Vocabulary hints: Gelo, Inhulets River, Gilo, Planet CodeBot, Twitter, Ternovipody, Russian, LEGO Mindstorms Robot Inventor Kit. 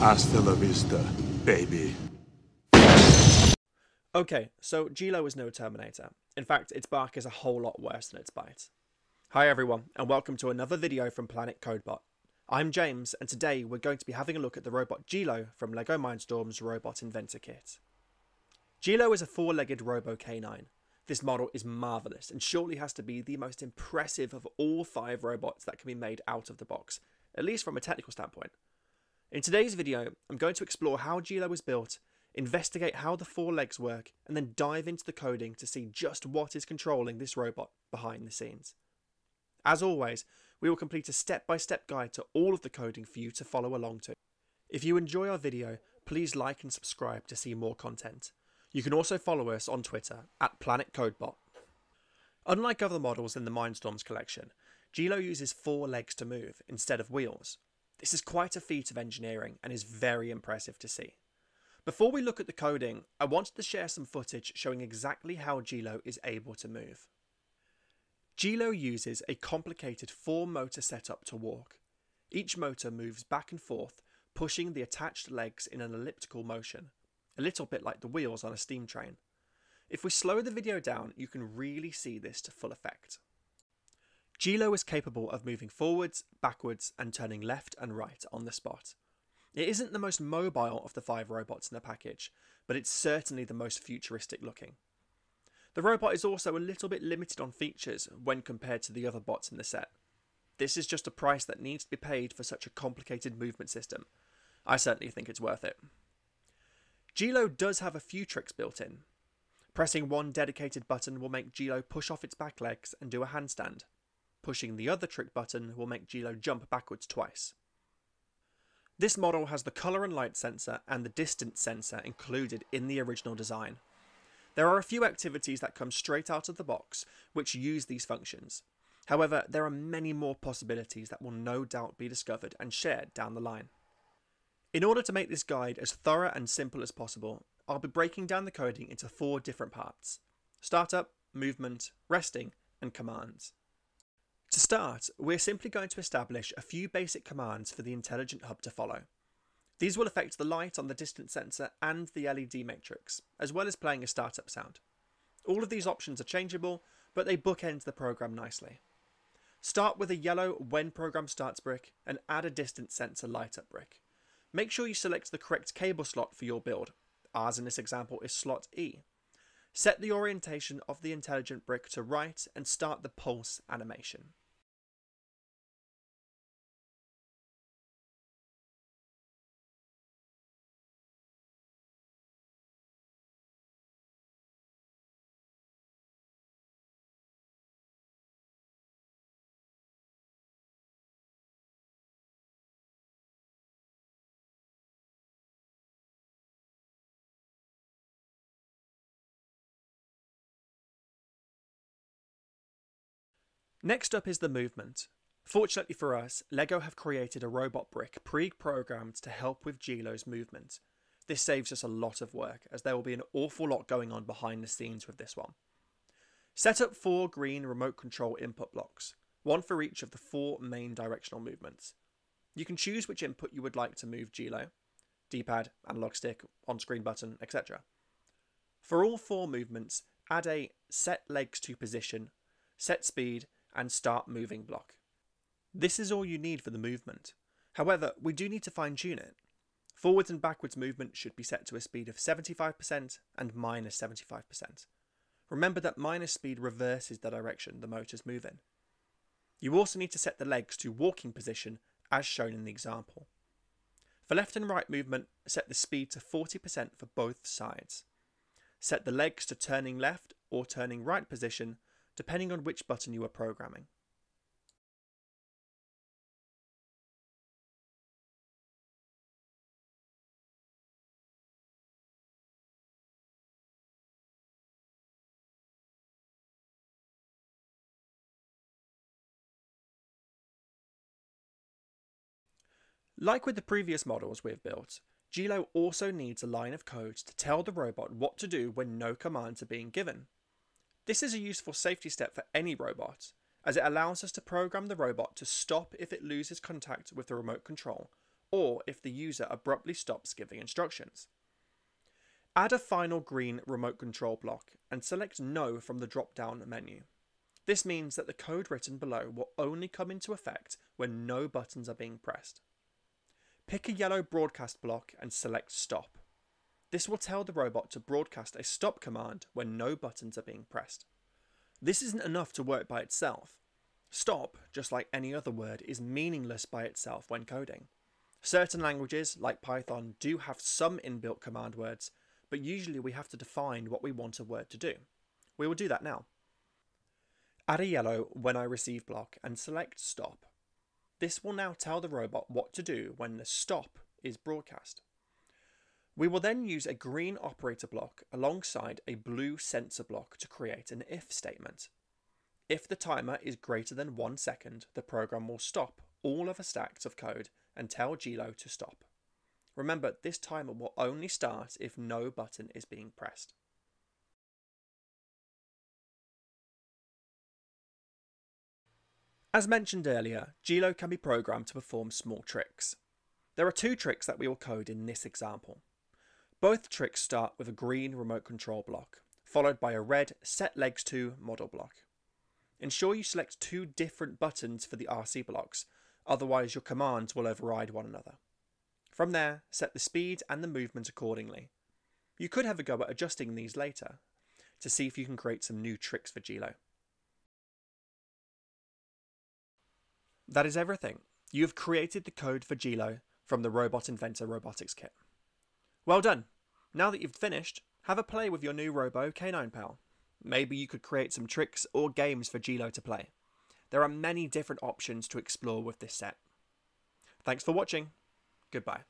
Hasta la vista, baby. Okay, so Gilo is no Terminator. In fact, its bark is a whole lot worse than its bite. Hi everyone, and welcome to another video from Planet Codebot. I'm James, and today we're going to be having a look at the robot Gilo from LEGO Mindstorms Robot Inventor Kit. Gilo is a four-legged robo canine. This model is marvellous and surely has to be the most impressive of all five robots that can be made out of the box, at least from a technical standpoint. In today's video, I'm going to explore how Gilo was built, investigate how the four legs work, and then dive into the coding to see just what is controlling this robot behind the scenes. As always, we will complete a step-by-step guide to all of the coding for you to follow along to. If you enjoy our video, please like and subscribe to see more content. You can also follow us on Twitter at PlanetCodeBot. Unlike other models in the Mindstorms collection, Gilo uses four legs to move instead of wheels. This is quite a feat of engineering and is very impressive to see. Before we look at the coding, I wanted to share some footage showing exactly how Gilo is able to move. Gilo uses a complicated four-motor setup to walk. Each motor moves back and forth, pushing the attached legs in an elliptical motion, a little bit like the wheels on a steam train. If we slow the video down, you can really see this to full effect. Gilo is capable of moving forwards, backwards, and turning left and right on the spot. It isn't the most mobile of the five robots in the package, but it's certainly the most futuristic looking. The robot is also a little bit limited on features when compared to the other bots in the set. This is just a price that needs to be paid for such a complicated movement system. I certainly think it's worth it. Gilo does have a few tricks built in. Pressing one dedicated button will make Gilo push off its back legs and do a handstand. Pushing the other trick button will make Gilo jump backwards twice. This model has the colour and light sensor and the distance sensor included in the original design. There are a few activities that come straight out of the box which use these functions. However, there are many more possibilities that will no doubt be discovered and shared down the line. In order to make this guide as thorough and simple as possible, I'll be breaking down the coding into four different parts: startup, movement, resting, and commands. To start, we're simply going to establish a few basic commands for the intelligent hub to follow. These will affect the light on the distance sensor and the LED matrix, as well as playing a startup sound. All of these options are changeable, but they bookend the program nicely. Start with a yellow when program starts brick and add a distance sensor light up brick. Make sure you select the correct cable slot for your build. Ours in this example is slot E. Set the orientation of the intelligent brick to right and start the pulse animation. Next up is the movement. Fortunately for us, LEGO have created a robot brick pre-programmed to help with Gilo's movement. This saves us a lot of work, as there will be an awful lot going on behind the scenes with this one. Set up four green remote control input blocks, one for each of the four main directional movements. You can choose which input you would like to move Gilo: D-pad, analog stick, on-screen button, etc. For all four movements, add a set legs to position, set speed, and start moving block. This is all you need for the movement. However, we do need to fine-tune it. Forwards and backwards movement should be set to a speed of 75% and minus 75%. Remember that minus speed reverses the direction the motors move in. You also need to set the legs to walking position as shown in the example. For left and right movement, set the speed to 40% for both sides. Set the legs to turning left or turning right position depending on which button you are programming. Like with the previous models we've built, Gilo also needs a line of code to tell the robot what to do when no commands are being given. This is a useful safety step for any robot, as it allows us to program the robot to stop if it loses contact with the remote control or if the user abruptly stops giving instructions. Add a final green remote control block and select No from the drop-down menu. This means that the code written below will only come into effect when no buttons are being pressed. Pick a yellow broadcast block and select Stop. This will tell the robot to broadcast a stop command when no buttons are being pressed. This isn't enough to work by itself. Stop, just like any other word, is meaningless by itself when coding. Certain languages, like Python, do have some inbuilt command words, but usually we have to define what we want a word to do. We will do that now. Add a yellow When I Receive block and select Stop. This will now tell the robot what to do when the stop is broadcast. We will then use a green operator block alongside a blue sensor block to create an if statement. If the timer is greater than 1 second, the program will stop all of a stack of code and tell Gelo to stop. Remember, this timer will only start if no button is being pressed. As mentioned earlier, Gelo can be programmed to perform small tricks. There are two tricks that we will code in this example. Both tricks start with a green remote control block, followed by a red set legs to model block. Ensure you select two different buttons for the RC blocks, otherwise your commands will override one another. From there, set the speed and the movement accordingly. You could have a go at adjusting these later to see if you can create some new tricks for Gelo. That is everything. You have created the code for Gelo from the Robot Inventor Robotics Kit. Well done! Now that you've finished, have a play with your new Robo Canine Pal. Maybe you could create some tricks or games for Gelo to play. There are many different options to explore with this set. Thanks for watching. Goodbye.